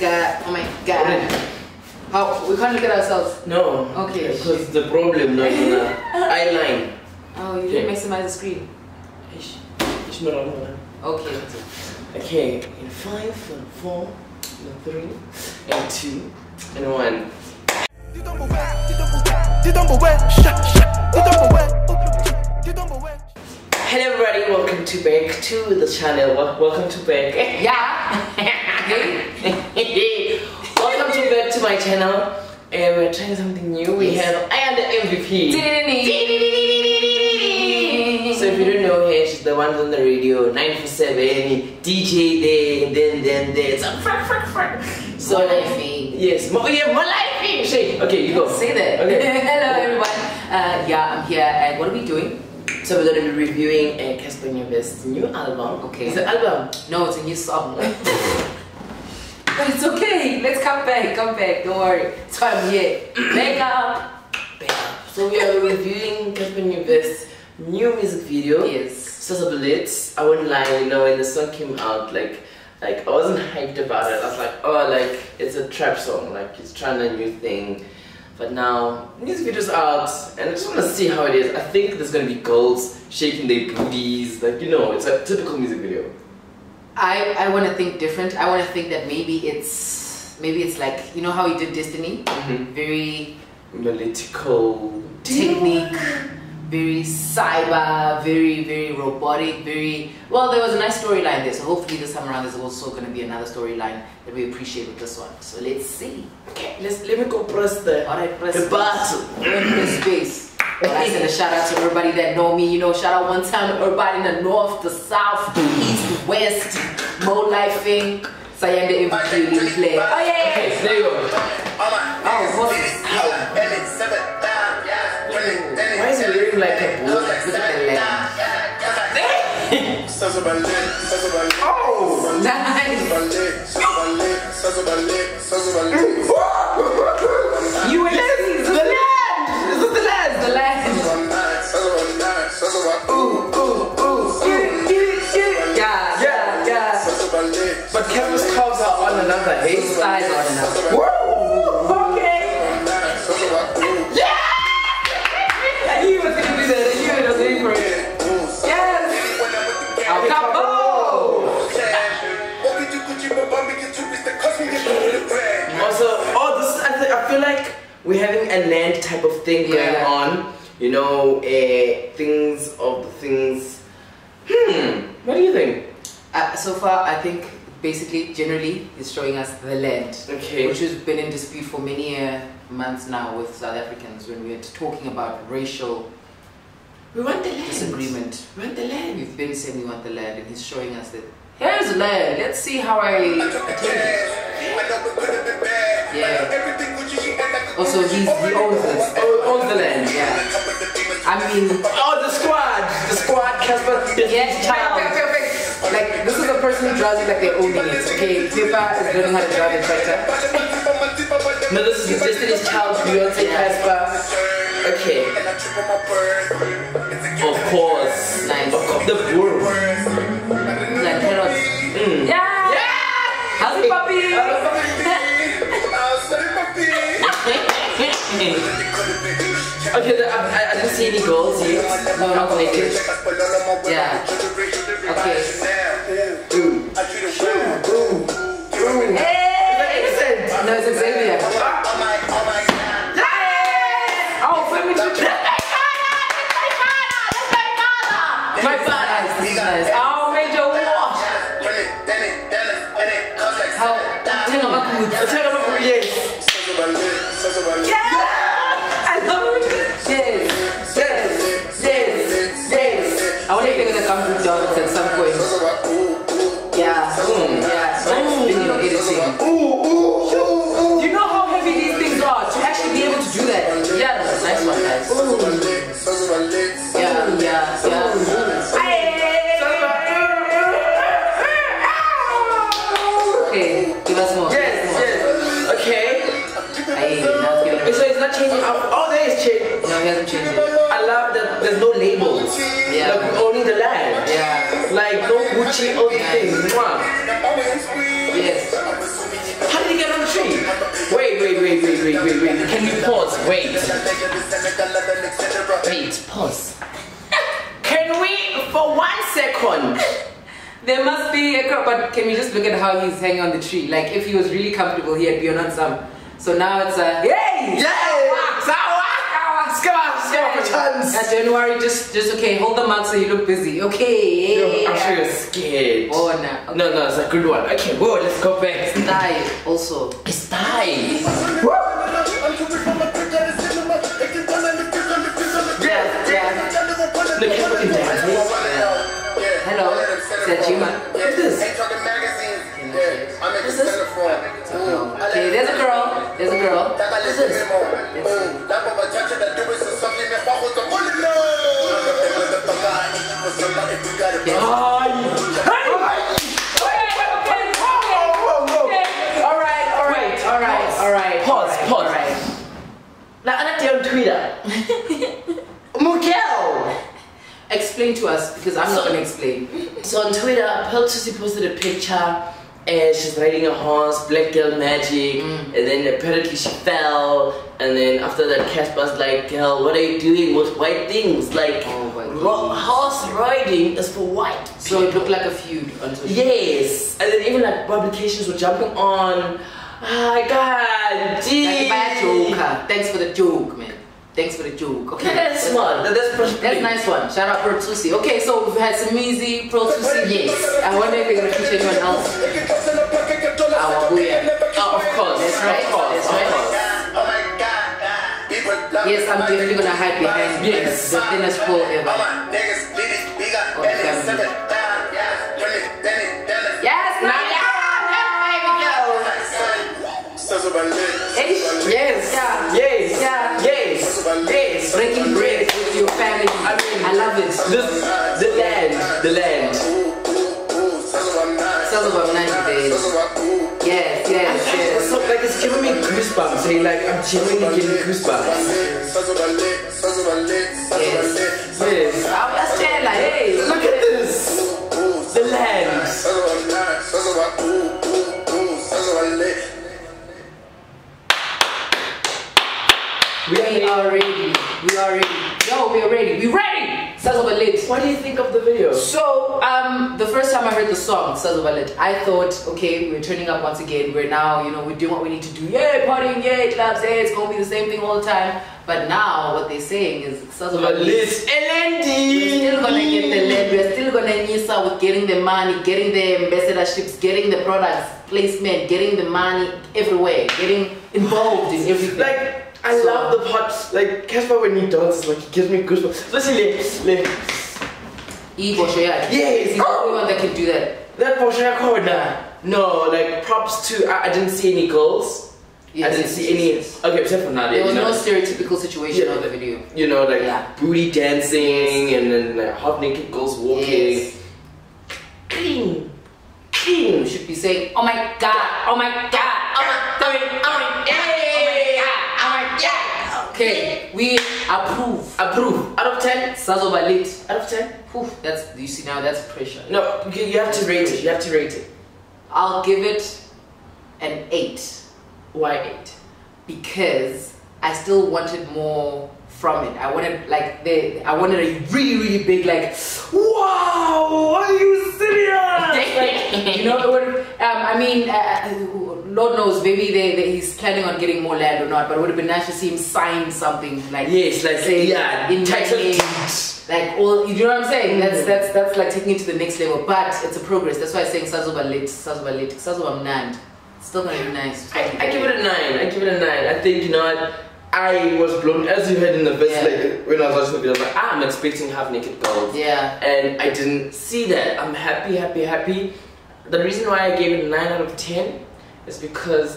god, oh my god. How, we can't look at ourselves? No. Okay. Because the problem now is an eye line. Oh, you didn't maximize the screen. Okay. Okay, in 5, 4, 3, 2, 1. Hello everybody, welcome to back to the channel. Welcome to back. Welcome to back to my channel. We're trying something new. We have Ayanda MVP. So if you don't know her, she's the one on the radio, 947, DJ there, and then there. So yes, more life. Shake. Okay, you go. Say that. Okay. Hello everyone. I'm here, and what are we doing? So we're going to be reviewing Cassper Nyovest's new album. Okay. It's an album. No, it's a new song. But it's okay. Let's come back. Come back. Don't worry. That's why I'm here. Back up. So we are reviewing Cassper Nyovest's new music video. Yes. Ksazobalit. I wouldn't lie. You know, when the song came out, like I wasn't hyped about it. I was like, oh, like it's a trap song. Like it's trying a new thing. But now, music video's out, and I just want to see how it is. I think there's going to be girls shaking their booties, like, you know, it's a typical music video. I want to think different. I want to think that maybe it's like, you know how you did Destiny? Mm-hmm. Very analytical technique, very cyber, very, very robotic, very... Well, there was a nice storyline there, so hopefully this time around there's also going to be another storyline that we appreciate with this one. So let's see. Okay, let me go press the... Alright, press the button. Press space. Well, I send a shout out to everybody that know me, you know, shout out one time to everybody in the north, the south, the east, the west, Mo Lifing, Sayanda MVP, we play. Oh yeah! Okay, there you go. Oh, why is it looking like a boat? Look at the leg. Oh, nice. You were listening to the land. This is the land. The land. Yeah. But Kevin's calves are on another. His thighs are on another. Woo! Okay. Yeah. We're having a land type of thing going on, you know, things. What do you think? So far, I think basically, generally, it's showing us the land, which has been in dispute for many months now with South Africans when we are talking about racial disagreement. We want the land. We've been saying we want the land, and he's showing us that here's the land. Let's see how I attain it. Also, he owns this. Owns the land. I mean, the squad, Cassper. Child. Like this is a person who drives it like they're owning it. Okay, Tippa is learning how to drive a tractor. No, this is Destiny's Child, Beyonce, Cassper. Okay. Of course. Nice. Of course. The boom. Like carrots. How's it, puppy? Okay, I didn't see any goals here. No, not naked. Okay. Hey! No, it's Xavier. Oh, for me to my father! Oh, Major War! Turn up, yes! I love it. Yes. I wonder if they're gonna come through dogs at some point. Video editing. You know how heavy these things are to actually be able to do that. That's a nice one, guys. Okay, give us more. So it's not changing up. Oh, there is change. No, he hasn't changed it. I love that there's no labels. Like only the land. Like no Gucci, only things. Yes. How do did he get on the tree? Wait. Can you pause? Wait, pause. Can we, for 1 second? There must be a crop, but can we just look at how he's hanging on the tree? Like, if he was really comfortable, he had been on some. So now it's a yay! Yay! Don't worry, just okay, hold the mug so you look busy. Okay. Yo, I'm sure you're scared. Oh no. Okay. No, it's a good one. Okay, whoa, let's go back. It's die also. It's die. Yeah. Look at the dance. Hello. Sajima. What's this? What's this? Okay, there's a girl. What's this? Alright. Pause. Now, I'm not on Twitter. Mugel! Explain to us, because I'm not going to explain. So on Twitter, Tusi posted a picture, and she's riding a horse, black girl magic, and then apparently she fell, and then after that Casper's like, girl, what are you doing with white things? Like, horse riding is for white people. So it looked like a feud on social media. Yes, and then even like publications were jumping on. Oh god, geez. Thanks for the joke, man. Okay, that's one. That's nice one. Shout out Pro Tusi. Okay, so we've had some easy Pro Tusi. Yes. I wonder if they're gonna teach anyone else. Of course. That's right. Yes, I'm definitely gonna hide behind the thinnest pole ever. Yes. Breaking bread with your family. I mean, I love it. The land. Ksazobalit days. Yes. So, like, it's giving me goosebumps. Hey, like, I'm genuinely giving goosebumps. Yes. Hey, look at this. The land. We are ready. Ksazobalit. What do you think of the video? So, the first time I heard the song, Ksazobalit, I thought, okay, we're turning up once again. We're now, you know, we're doing what we need to do. Yay, partying, yay, clubs, yay, it's going to be the same thing all the time. But now, what they're saying is, Ksazobalit, we're still going to get the land. We're still going to nyisa with getting the money, getting the ambassadorships, getting the products, placement, getting the money everywhere, getting involved in everything. Like, I love the parts, like Cassper when he dances, like he gives me goosebumps. Listen, yes, he's the only one that can do that. That Boshoya corner. No, like props to. I didn't see any girls. Yes, I didn't see any. Yes. Okay, except for Nadia. There was no stereotypical situation on the video. You know, like booty dancing and then like, half naked girls walking. Clean, clean. You should be saying, oh my god, oh my god, oh my god. Okay, we approve. Out of 10, Ksazobalit. Out of 10, that's, you see now, that's pressure. No, you have to rate it. I'll give it an 8. Why 8? Because I still wanted more from it. I wanted like I wanted a really big like, wow, are you serious? Like, you know, I mean. Lord knows, maybe he's planning on getting more land or not, but it would have been nice to see him sign something like in title, like all. You know what I'm saying? That's like taking it to the next level. But it's a progress. That's why I'm saying Ksazobalit. It's still gonna be nice. I give it a 9. I think I was blown, as you heard in the first like when I was watching the video. I was like, I'm expecting half naked girls. Yeah. And I didn't see that. I'm happy. The reason why I gave it a 9 out of 10. It's because like